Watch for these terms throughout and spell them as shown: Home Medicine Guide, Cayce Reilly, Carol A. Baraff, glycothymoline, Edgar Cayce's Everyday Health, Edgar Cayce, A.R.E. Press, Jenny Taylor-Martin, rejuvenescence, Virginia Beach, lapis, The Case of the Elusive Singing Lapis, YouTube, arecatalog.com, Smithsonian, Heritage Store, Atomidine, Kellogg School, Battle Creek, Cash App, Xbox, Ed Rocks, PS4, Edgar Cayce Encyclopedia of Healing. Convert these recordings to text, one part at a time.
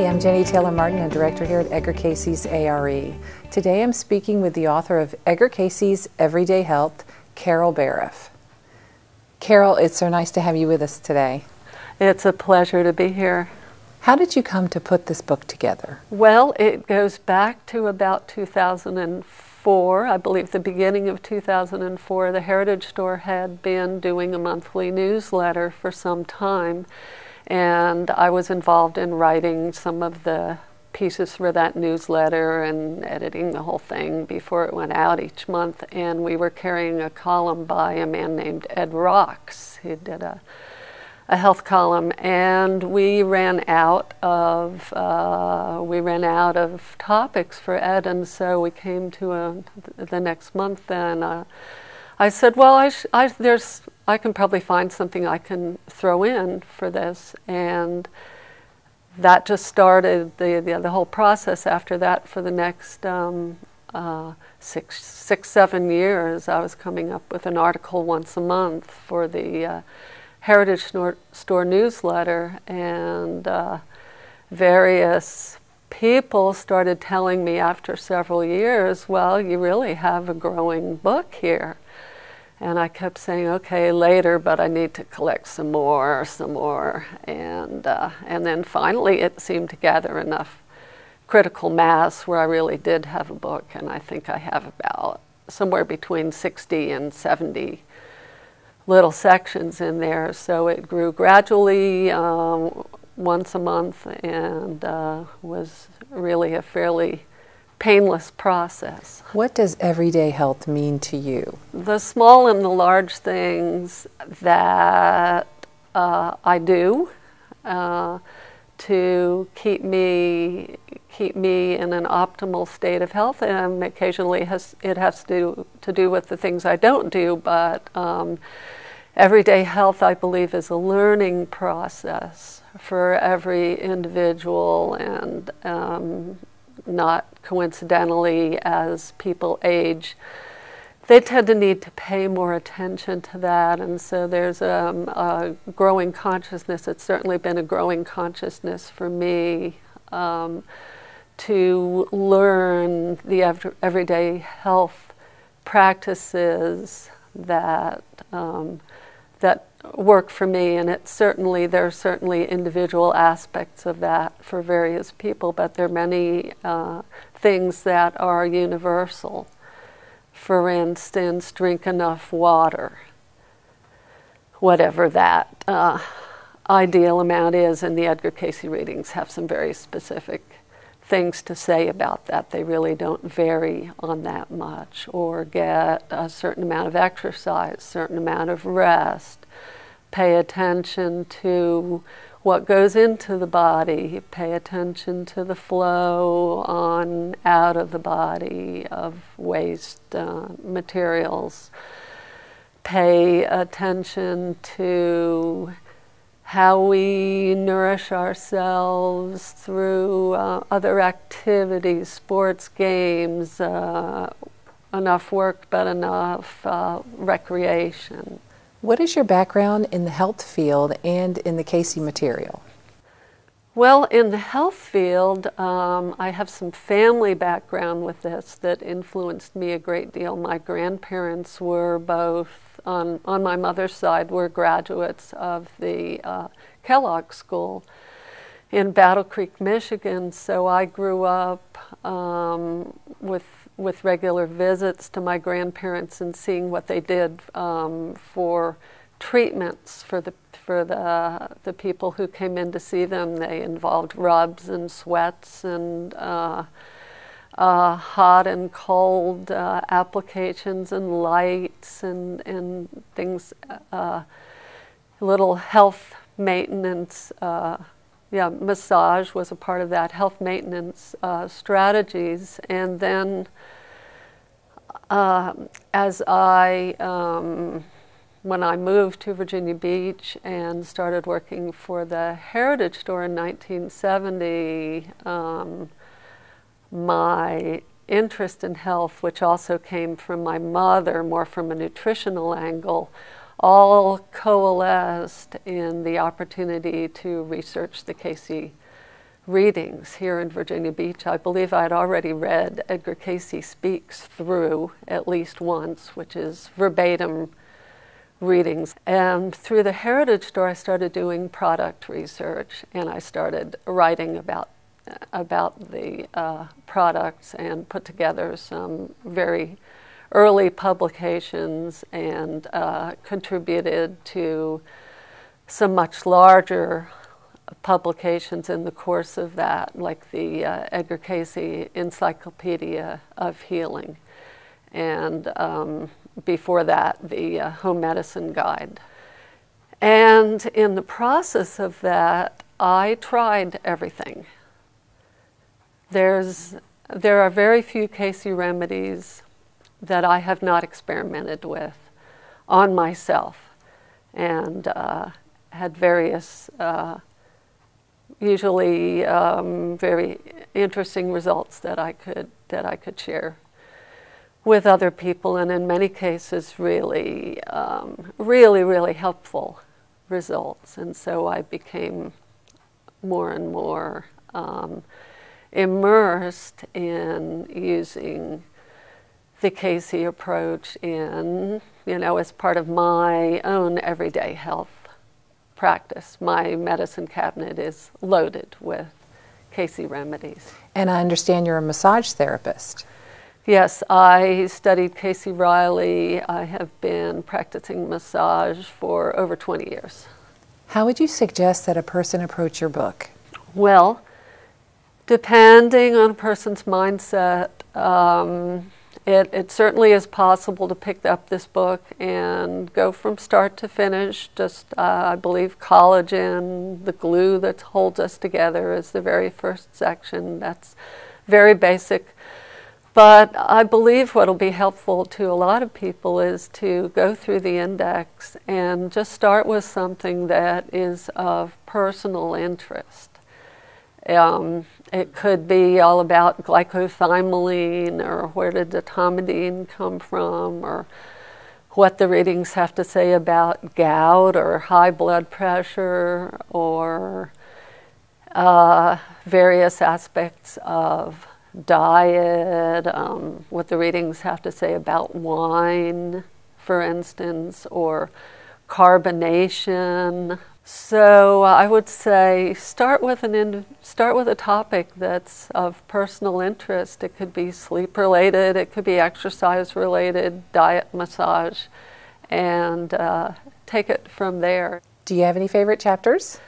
Hi, I'm Jenny Taylor-Martin, a director here at Edgar Cayce's A.R.E. Today I'm speaking with the author of Edgar Cayce's Everyday Health, Carol Baraff. Carol, it's so nice to have you with us today. It's a pleasure to be here. How did you come to put this book together? Well, it goes back to about 2004. I believe the beginning of 2004, the Heritage Store had been doing a monthly newsletter for some time. And I was involved in writing some of the pieces for that newsletter and editing the whole thing before it went out each month. And we were carrying a column by a man named Ed Rocks. He did a health column, and we ran out of topics for Ed, and so we came to the next month. And I said, well, I can probably find something I can throw in for this, and that just started the whole process. After that, for the next 6, 7 years, I was coming up with an article once a month for the Heritage Store newsletter, and various people started telling me after several years, well, you really have a growing book here. And I kept saying, okay, later, but I need to collect some more. And then finally it seemed to gather enough critical mass where I really did have a book. And I think I have about somewhere between 60 and 70 little sections in there. So it grew gradually once a month, and was really a fairly painless process. What does everyday health mean to you? The small and the large things that I do to keep me in an optimal state of health, and occasionally it has to do with the things I don't do, but everyday health, I believe, is a learning process for every individual, and not coincidentally, as people age, they tend to need to pay more attention to that. And so there's a growing consciousness. It's certainly been a growing consciousness for me to learn the everyday health practices that work for me, and there are certainly individual aspects of that for various people, but there are many things that are universal. For instance, drink enough water, whatever that ideal amount is, and the Edgar Cayce readings have some very specific things to say about that. They really don't vary on that much. Or get a certain amount of exercise, certain amount of rest, pay attention to what goes into the body, pay attention to the flow on out of the body of waste materials, pay attention to how we nourish ourselves through other activities, sports, games, enough work but enough recreation. What is your background in the health field and in the Cayce material? Well, in the health field, I have some family background with this that influenced me a great deal. My grandparents were both, on my mother's side, were graduates of the Kellogg School in Battle Creek, Michigan. So I grew up with regular visits to my grandparents and seeing what they did for treatments for the people who came in to see them. They involved rubs and sweats and hot and cold applications and lights and things, little health maintenance. Massage was a part of that, health maintenance strategies. And then when I moved to Virginia Beach and started working for the Heritage Store in 1970, my interest in health, which also came from my mother, more from a nutritional angle, all coalesced in the opportunity to research the Cayce readings here in Virginia Beach, I believe I'd already read Edgar Cayce Speaks through at least once, which is verbatim readings. And through the Heritage Store, I started doing product research, and I started writing about the products and put together some very early publications and contributed to some much larger publications in the course of that, like the Edgar Cayce Encyclopedia of Healing, and before that, the Home Medicine Guide. And in the process of that, I tried everything. There are very few Cayce remedies that I have not experimented with on myself, and had various, usually very interesting results that I could share with other people, and in many cases really, really helpful results. And so I became more and more immersed in using the Cayce approach in, as part of my own everyday health practice. My medicine cabinet is loaded with Cayce remedies. And I understand you're a massage therapist. Yes, I studied Cayce Reilly. I have been practicing massage for over 20 years. How would you suggest that a person approach your book? Well, depending on a person's mindset, it certainly is possible to pick up this book and go from start to finish. Just, I believe, collagen, the glue that holds us together, is the very first section. That's very basic. But I believe what will be helpful to a lot of people is to go through the index and just start with something that is of personal interest. It could be all about glycothymoline, or where did atomidine come from, or what the readings have to say about gout or high blood pressure, or various aspects of diet, what the readings have to say about wine, for instance, or carbonation. So I would say start with a topic that's of personal interest. It could be sleep related, it could be exercise related, diet, massage, and take it from there. Do you have any favorite chapters?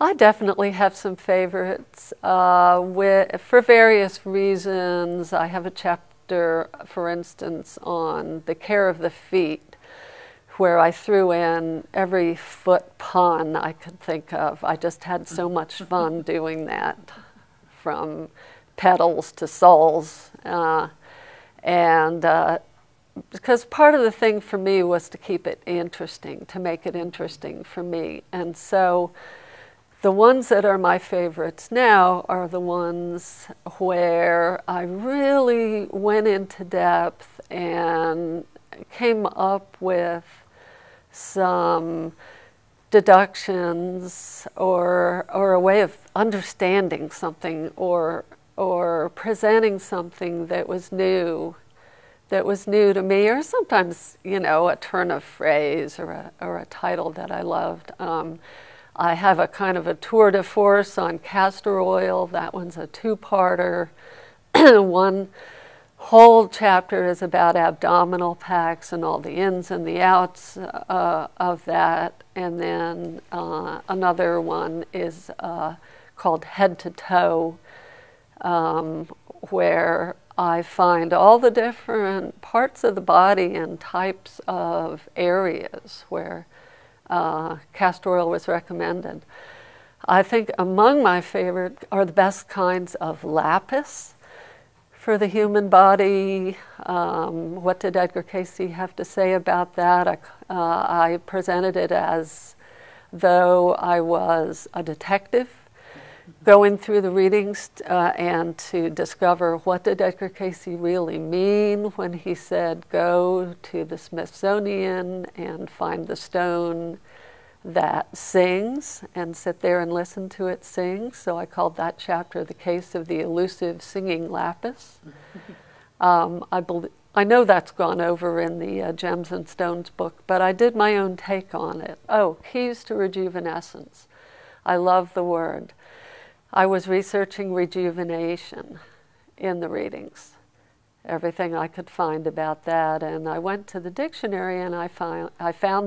I definitely have some favorites. For various reasons, I have a chapter, for instance, on the care of the feet, where I threw in every foot pun I could think of. I just had so much fun doing that, from petals to soles. Because part of the thing for me was to keep it interesting, to make it interesting for me. And so the ones that are my favorites now are the ones where I really went into depth and came up with some deductions or a way of understanding something or presenting something that was new to me, or sometimes a turn of phrase or a title that I loved. I have a kind of a tour de force on castor oil. That one's a two-parter. One whole chapter is about abdominal packs and all the ins and the outs of that, and then another one is called Head to Toe, where I find all the different parts of the body and types of areas where castor oil was recommended. I think among my favorite are the best kinds of lapis for the human body. What did Edgar Cayce have to say about that? I presented it as though I was a detective going through the readings and to discover what did Edgar Cayce really mean when he said, go to the Smithsonian and find the stone that sings, and sit there and listen to it sing. So I called that chapter The Case of the Elusive Singing Lapis. I know that's gone over in the Gems and Stones book, but I did my own take on it. Oh, keys to rejuvenescence. I love the word. I was researching rejuvenation in the readings, everything I could find about that, and I went to the dictionary and I found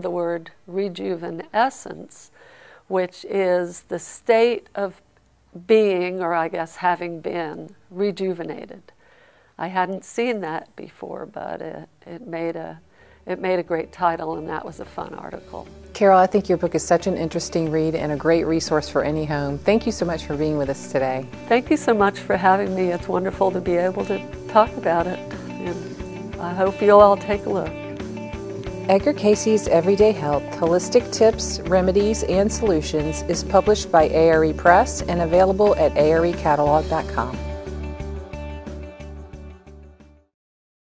the word rejuvenescence, which is the state of being, or I guess having been, rejuvenated. I hadn't seen that before, but it made a great title, and that was a fun article. Carol, I think your book is such an interesting read and a great resource for any home. Thank you so much for being with us today. Thank you so much for having me. It's wonderful to be able to talk about it, and I hope you'll all take a look. Edgar Cayce's Everyday Health, Holistic Tips, Remedies, and Solutions is published by A.R.E. Press and available at arecatalog.com.